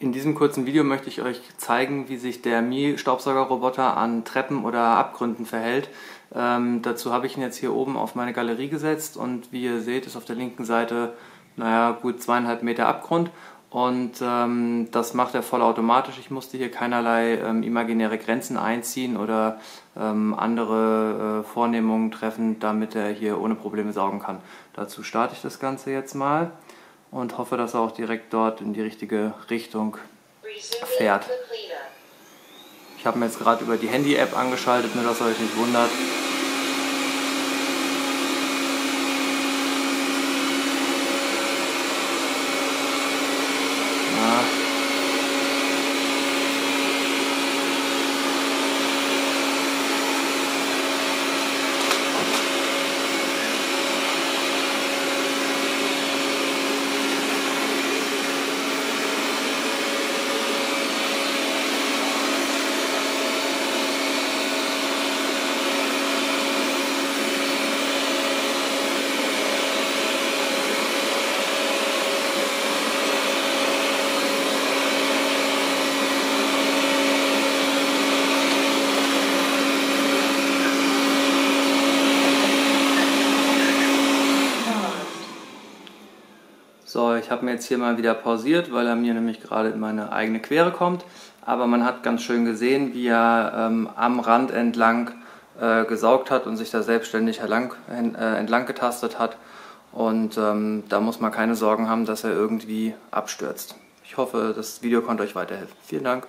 In diesem kurzen Video möchte ich euch zeigen, wie sich der Mi-Staubsaugerroboter an Treppen oder Abgründen verhält. Dazu habe ich ihn jetzt hier oben auf meine Galerie gesetzt und wie ihr seht, ist auf der linken Seite, naja, gut 2,5 Meter Abgrund und das macht er vollautomatisch. Ich musste hier keinerlei imaginäre Grenzen einziehen oder andere Vornehmungen treffen, damit er hier ohne Probleme saugen kann. Dazu starte ich das Ganze jetzt mal und hoffe, dass er auch direkt dort in die richtige Richtung fährt. Ich habe mir jetzt gerade über die Handy-App angeschaltet, nur dass ihr euch nicht wundert. So, ich habe mir jetzt hier mal wieder pausiert, weil er mir nämlich gerade in meine eigene Quere kommt. Aber man hat ganz schön gesehen, wie er am Rand entlang gesaugt hat und sich da selbstständig entlang getastet hat. Und da muss man keine Sorgen haben, dass er irgendwie abstürzt. Ich hoffe, das Video konnte euch weiterhelfen. Vielen Dank.